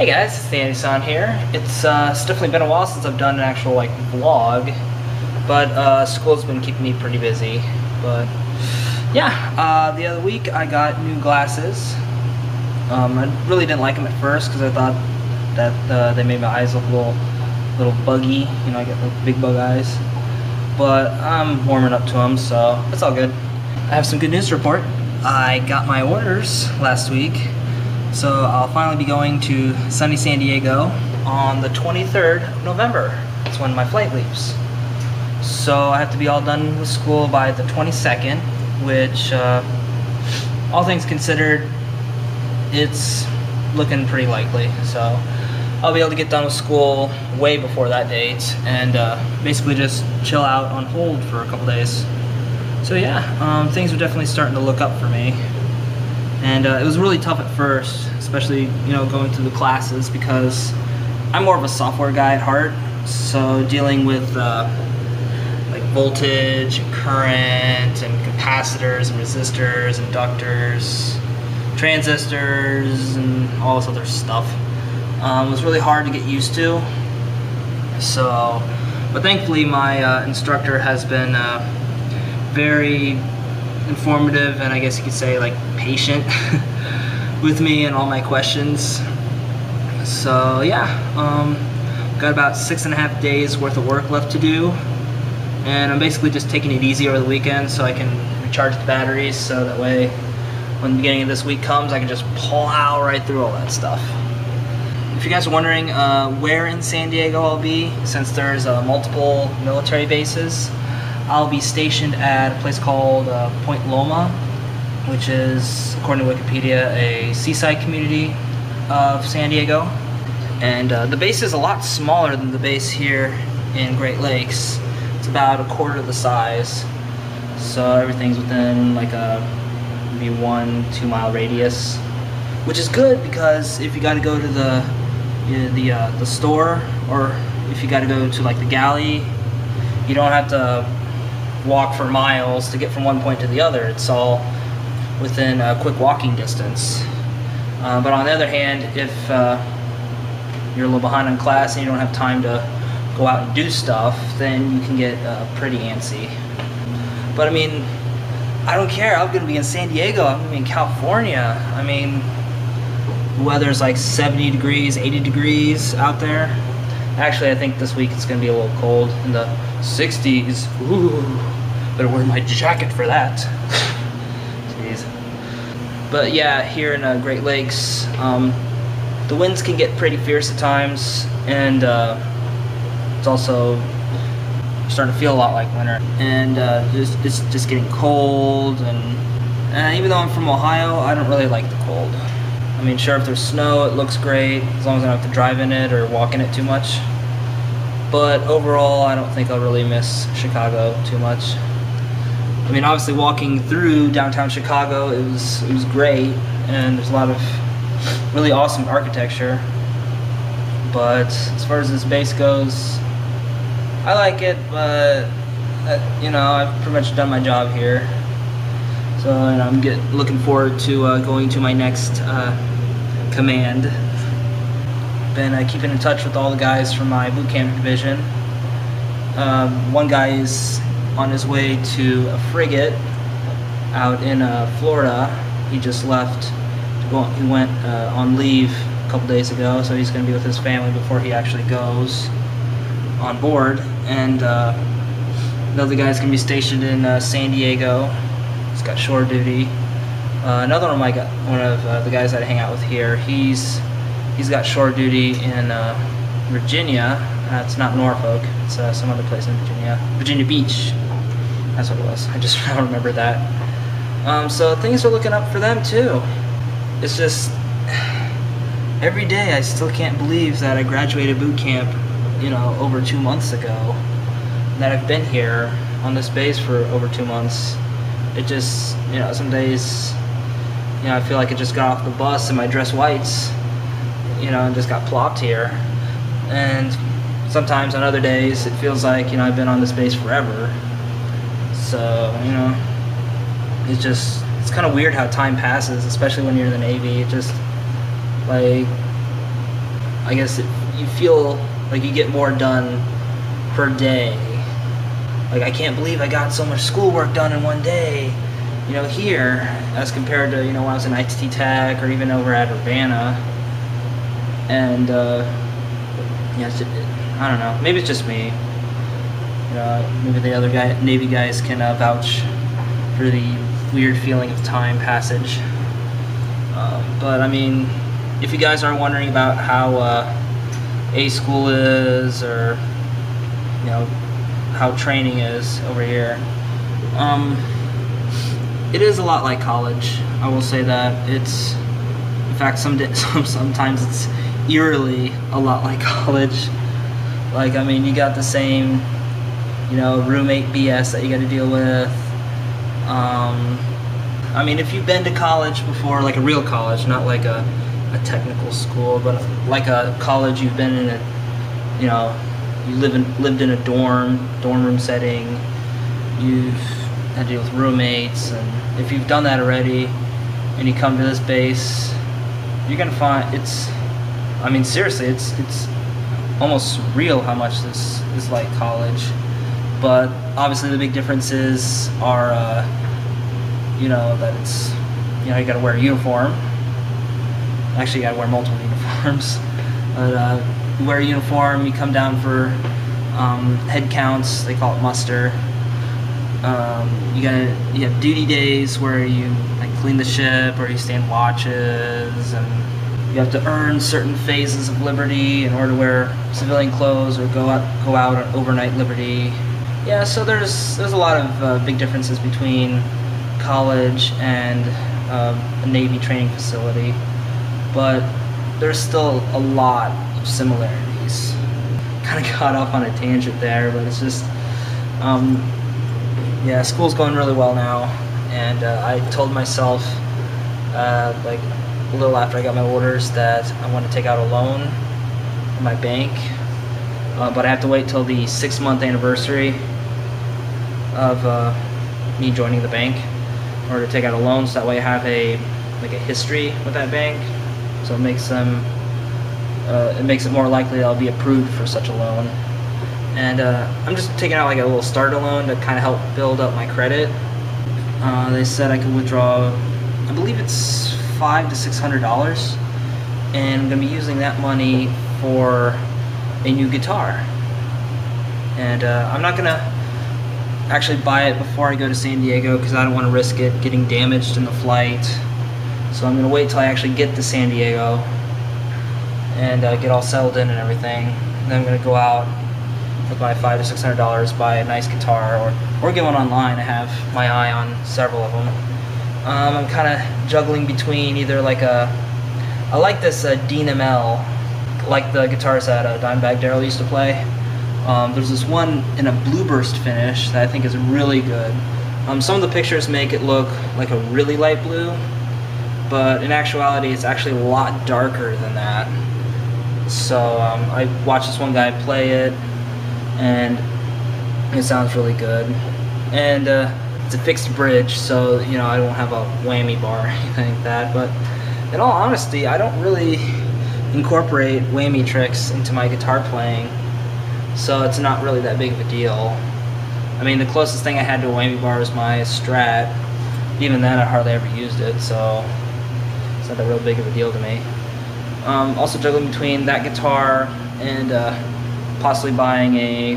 Hey guys, it's TheAndySan here. It's definitely been a while since I've done an actual like vlog, but school's been keeping me pretty busy. But yeah, the other week I got new glasses. I really didn't like them at first because I thought that they made my eyes look a little buggy. You know, I get like, big bug eyes. But I'm warming up to them, so it's all good. I have some good news to report. I got my orders last week. So I'll finally be going to sunny San Diego on the 23rd of November. That's when my flight leaves. So I have to be all done with school by the 22nd, which all things considered, it's looking pretty likely. So I'll be able to get done with school way before that date and basically just chill out on hold for a couple days. So yeah, things are definitely starting to look up for me. And it was really tough at first, especially, you know, going through the classes, because I'm more of a software guy at heart, so dealing with like voltage and current and capacitors and resistors, inductors, transistors, and all this other stuff was really hard to get used to. So, but thankfully my instructor has been very informative and I guess you could say like patient with me and all my questions. So yeah, got about 6.5 days worth of work left to do, and I'm basically just taking it easy over the weekend so I can recharge the batteries, so that way when the beginning of this week comes I can just plow right through all that stuff. If you guys are wondering where in San Diego I'll be, since there's multiple military bases, I'll be stationed at a place called Point Loma, which is, according to Wikipedia, a seaside community of San Diego. And the base is a lot smaller than the base here in Great Lakes. It's about a quarter of the size. So everything's within like a maybe 1-2 mile radius, which is good, because if you got to go to the, you know, the store, or if you got to go to like the galley, you don't have to walk for miles to get from one point to the other. It's all within a quick walking distance. But on the other hand, if you're a little behind on class and you don't have time to go out and do stuff, then you can get pretty antsy. But I mean, I don't care. I'm gonna be in San Diego, I'm gonna be in California. I mean, the weather's like 70 degrees, 80 degrees out there. Actually, I think this week it's going to be a little cold, in the 60s. Ooh, better wear my jacket for that. Jeez. But yeah, here in Great Lakes, the winds can get pretty fierce at times, and it's also starting to feel a lot like winter. And it's just getting cold, and even though I'm from Ohio, I don't really like the cold. I mean, sure, if there's snow, it looks great, as long as I don't have to drive in it or walk in it too much. But overall, I don't think I'll really miss Chicago too much. I mean, obviously, walking through downtown Chicago, it was great, and there's a lot of really awesome architecture. But as far as this base goes, I like it, but, you know, I've pretty much done my job here. So, and I'm looking forward to going to my next command. Been keeping in touch with all the guys from my boot camp division. One guy is on his way to a frigate out in Florida. He just left. Well, he went on leave a couple days ago, so he's going to be with his family before he actually goes on board. And another guy's going to be stationed in San Diego. Got shore duty. Another one of my the guys that I hang out with here, he's got shore duty in Virginia. It's not Norfolk. It's some other place in Virginia. Virginia Beach. That's what it was. I don't remember that. So things are looking up for them too. It's just every day I still can't believe that I graduated boot camp, you know, over 2 months ago, and that I've been here on this base for over 2 months. It just, you know, some days, you know, I feel like I just got off the bus in my dress whites, you know, and just got plopped here. And sometimes on other days, it feels like, you know, I've been on this base forever. So, you know, it's just, it's kind of weird how time passes, especially when you're in the Navy. It just, like, I guess you feel like you get more done per day. Like, I can't believe I got so much schoolwork done in one day, you know, here, as compared to, you know, when I was in ITT Tech or even over at Urbana. And, yeah, it's just, I don't know, maybe it's just me. You know, maybe the other guy, Navy guys can vouch for the weird feeling of time passage. But, I mean, if you guys are wondering about how A school is, or, you know, how training is over here, it is a lot like college. I will say that. It's, in fact, sometimes it's eerily a lot like college. Like, I mean, you got the same, you know, roommate BS that you got to deal with. I mean, if you've been to college before, like a real college, not like a technical school, but like a college you've been in, a, you know, you lived in a dorm room setting, you've had to deal with roommates, and if you've done that already, and you come to this base, you're gonna find it's, I mean, seriously, it's almost surreal how much this is like college. But obviously the big differences are, you know, that it's, you know, you gotta wear a uniform. Actually, you gotta wear multiple uniforms. But you wear a uniform, you come down for head counts, they call it muster. You have duty days where you like clean the ship or you stand watches, and you have to earn certain phases of liberty in order to wear civilian clothes or go out on overnight liberty. Yeah, so there's a lot of big differences between college and a Navy training facility, but there's still a lot of similarities. Kind of got off on a tangent there, but it's just, yeah, school's going really well now, and I told myself, like, a little after I got my orders, that I want to take out a loan from my bank, but I have to wait till the 6-month anniversary of me joining the bank in order to take out a loan, so that way I have a history with that bank, so it makes them it more likely I'll be approved for such a loan. And I'm just taking out like a little starter loan to kind of help build up my credit. They said I could withdraw, I believe it's $500 to $600, and I'm gonna be using that money for a new guitar. And I'm not gonna actually buy it before I go to San Diego because I don't want to risk it getting damaged in the flight. So I'm going to wait till I actually get to San Diego and get all settled in and everything. And then I'm going to go out with my $500 to $600, buy a nice guitar, or get one online. I have my eye on several of them. I'm kind of juggling between either like I like this Dean ML, like the guitars that Dimebag Darrell used to play. There's this one in a blueburst finish that I think is really good. Some of the pictures make it look like a really light blue, but in actuality it's actually a lot darker than that. So I watched this one guy play it, and it sounds really good. And it's a fixed bridge, so you know, I don't have a whammy bar or anything like that. But in all honesty, I don't really incorporate whammy tricks into my guitar playing, so it's not really that big of a deal. I mean, the closest thing I had to a whammy bar was my Strat. Even then, I hardly ever used it, so it's not that real big of a deal to me. Also juggling between that guitar and possibly buying a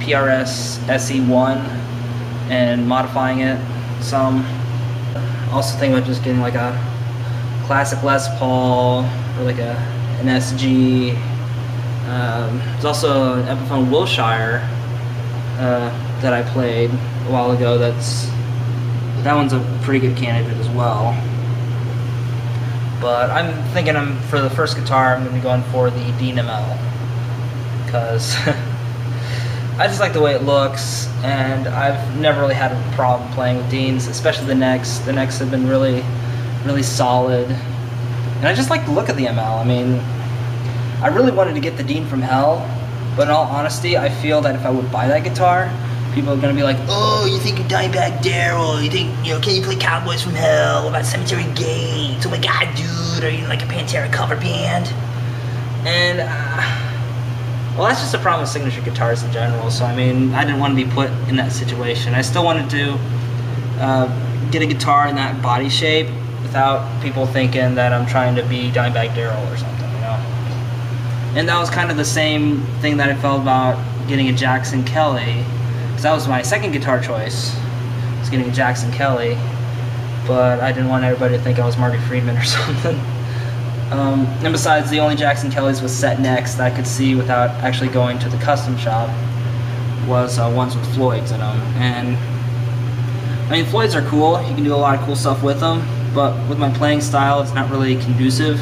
PRS SE1 and modifying it some. Also thinking about just getting like a classic Les Paul or like an SG. There's also an Epiphone Wilshire that I played a while ago. That one's a pretty good candidate as well. But I'm thinking for the first guitar, I'm going to be going for the Dean ML, because I just like the way it looks, and I've never really had a problem playing with Deans, especially the necks. The necks have been really, really solid, and I just like the look of the ML. I mean, I really wanted to get the Dean from Hell, but in all honesty, I feel that if I would buy that guitar, people are going to be like, "Oh, you think you're Dimebag Darrell? You think, you know, can you play Cowboys from Hell? What about Cemetery Gates? Oh my God, dude, are you like a Pantera cover band?" And well, that's just a problem with signature guitars in general. So I mean, I didn't want to be put in that situation. I still wanted to get a guitar in that body shape without people thinking that I'm trying to be Dimebag Darrell or something, you know. And that was kind of the same thing that I felt about getting a Jackson Kelly, because that was my second guitar choice. I was getting a Jackson Kelly, but I didn't want everybody to think I was Marty Friedman or something. And besides, the only Jackson Kellys with set necks that I could see without actually going to the custom shop was ones with Floyds in them. And I mean, Floyds are cool. You can do a lot of cool stuff with them, but with my playing style, it's not really conducive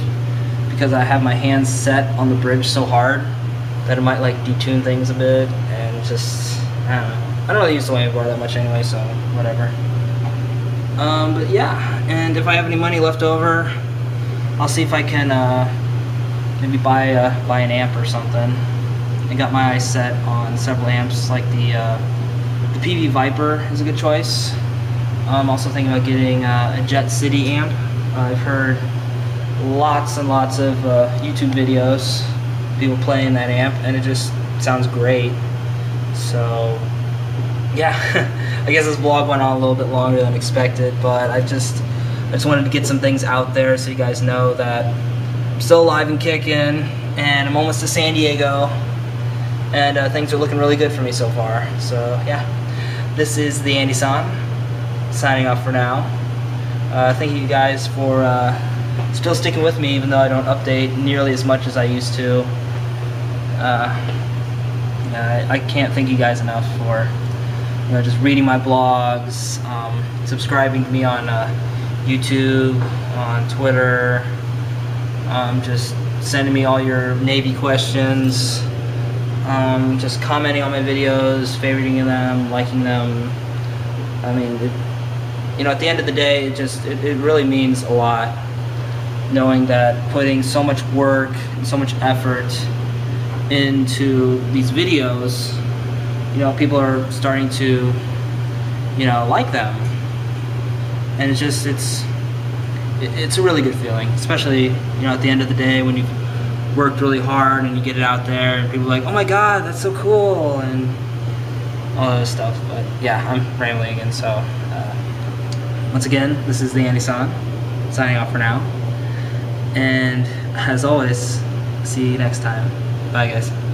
because I have my hands set on the bridge so hard that it might like detune things a bit, and just, I don't know. I don't really use the whammy bar that much anyway, so whatever. But yeah, and if I have any money left over, I'll see if I can maybe buy an amp or something. I got my eyes set on several amps, like the Peavey Vypyr is a good choice. I'm also thinking about getting a Jet City amp. I've heard lots and lots of YouTube videos, people playing that amp, and it just sounds great. So yeah, I guess this vlog went on a little bit longer than expected, but I just wanted to get some things out there so you guys know that I'm still alive and kicking, and I'm almost to San Diego, and things are looking really good for me so far. So yeah, this is TheAndySan, signing off for now. Thank you guys for still sticking with me, even though I don't update nearly as much as I used to. I can't thank you guys enough for, you know, just reading my blogs, subscribing to me on YouTube, on Twitter, just sending me all your Navy questions, just commenting on my videos, favoriting them, liking them. I mean, you know, at the end of the day, it really means a lot knowing that putting so much work and so much effort into these videos, you know, people are starting to, you know, like them. And it's just, it's a really good feeling, especially, you know, at the end of the day when you've worked really hard and you get it out there and people are like, oh my God, that's so cool, and all that stuff. But yeah, I'm rambling again, so once again, this is TheAndySan, signing off for now, and as always, see you next time. Bye guys.